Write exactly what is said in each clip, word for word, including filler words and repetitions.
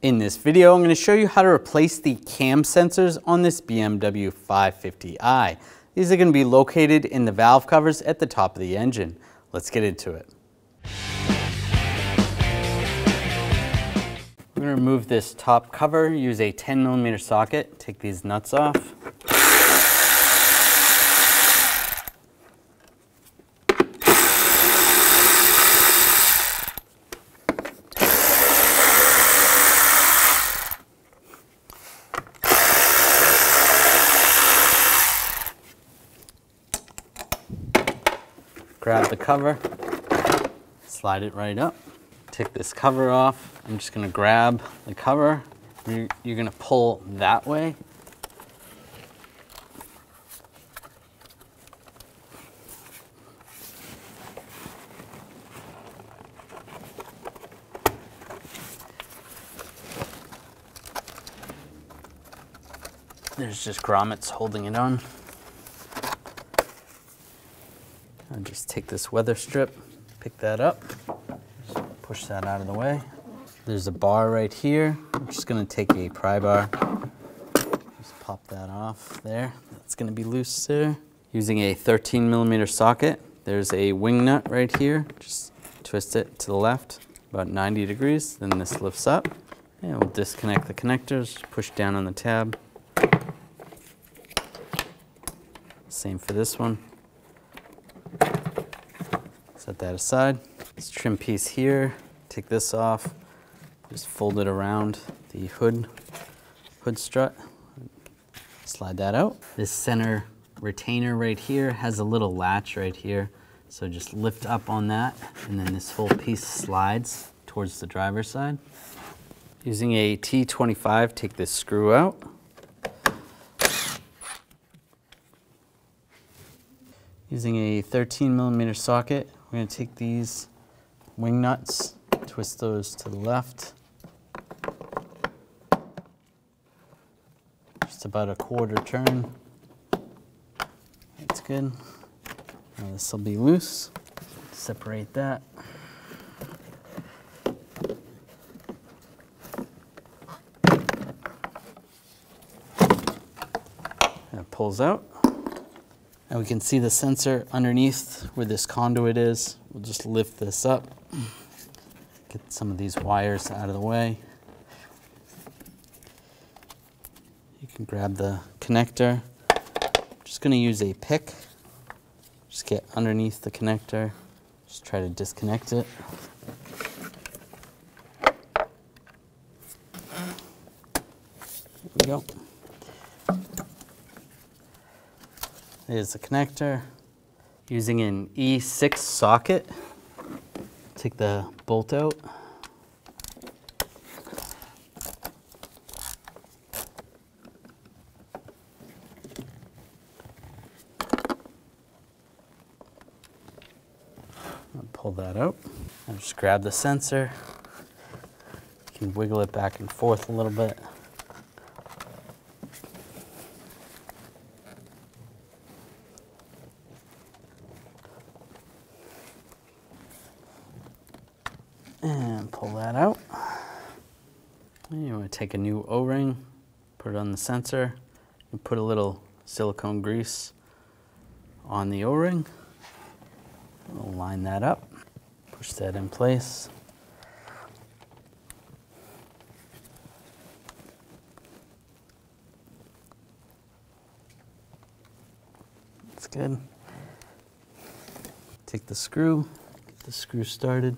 In this video, I'm going to show you how to replace the cam sensors on this B M W five fifty i. These are going to be located in the valve covers at the top of the engine. Let's get into it. I'm going to remove this top cover, use a ten millimeter socket, take these nuts off. Grab the cover, slide it right up, take this cover off. I'm just gonna grab the cover. You're, you're gonna pull that way. There's just grommets holding it on. I'll just take this weather strip, pick that up, just push that out of the way. There's a bar right here. I'm just gonna take a pry bar, just pop that off there. That's gonna be loose there. Using a thirteen millimeter socket, there's a wing nut right here. Just twist it to the left, about ninety degrees. Then this lifts up. And we'll disconnect the connectors, push down on the tab. Same for this one. Set that aside. This trim piece here, take this off, just fold it around the hood, hood strut, slide that out. This center retainer right here has a little latch right here, so just lift up on that, and then this whole piece slides towards the driver's side. Using a T twenty-five, take this screw out. Using a thirteen millimeter socket, we're going to take these wing nuts, twist those to the left, just about a quarter turn. That's good. Now this will be loose. Separate that. And it pulls out. And we can see the sensor underneath where this conduit is. We'll just lift this up, get some of these wires out of the way. You can grab the connector. I'm just going to use a pick. Just get underneath the connector. Just try to disconnect it. There we go. There's the connector. Using an E six socket, take the bolt out. I'll pull that out. I'll just grab the sensor. You can wiggle it back and forth a little bit. And pull that out. And you want to take a new O-ring, put it on the sensor, and put a little silicone grease on the O-ring. We'll line that up, push that in place. That's good. Take the screw, get the screw started.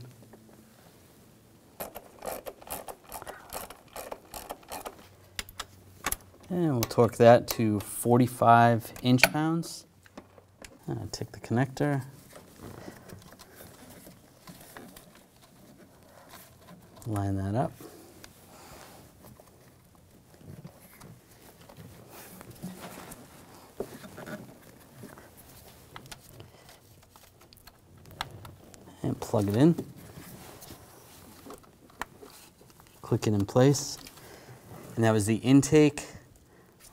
And we'll torque that to forty-five inch pounds. And take the connector. Line that up. And plug it in. Click it in place. And that was the intake.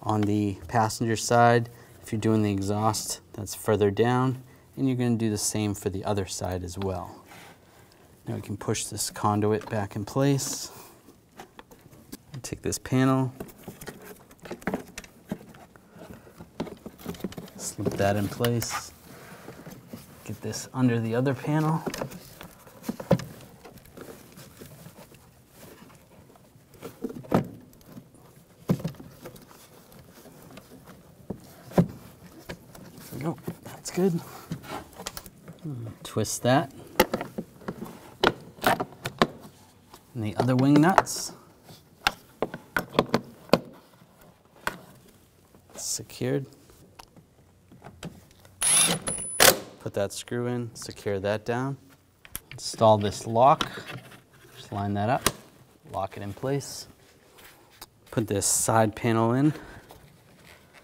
On the passenger side, if you're doing the exhaust, that's further down, and you're going to do the same for the other side as well. Now we can push this conduit back in place. Take this panel, slip that in place, get this under the other panel. Nope, that's good. Twist that. And the other wing nuts. Secured. Put that screw in, secure that down. Install this lock, just line that up, lock it in place. Put this side panel in,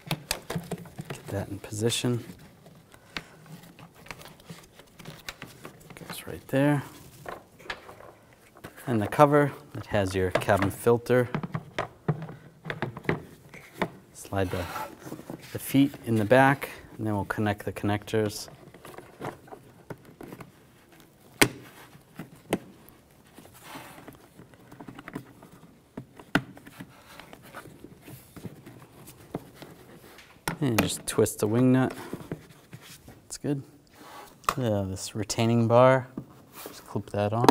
get that in position. Goes right there. And the cover, it has your cabin filter. Slide the the feet in the back, and then we'll connect the connectors. And just twist the wing nut. That's good. Yeah, this retaining bar, just clip that on.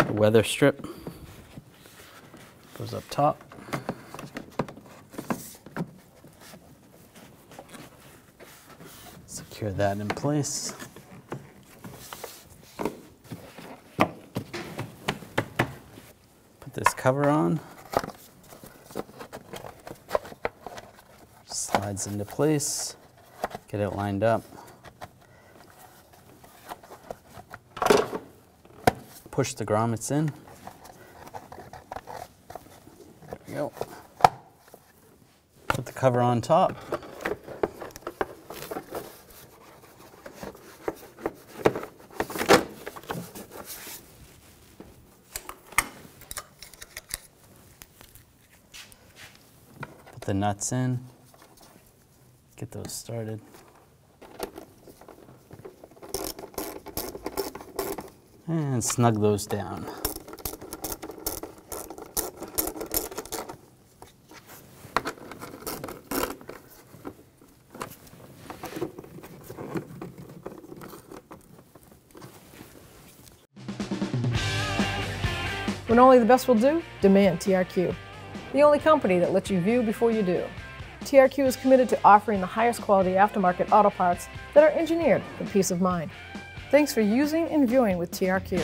The weather strip goes up top. Secure that in place. Put this cover on. Slides into place. Get it lined up. Push the grommets in. There we go. Put the cover on top. The nuts in, get those started. And snug those down. When only the best will do, demand T R Q. The only company that lets you view before you do. T R Q is committed to offering the highest quality aftermarket auto parts that are engineered for peace of mind. Thanks for using and viewing with T R Q.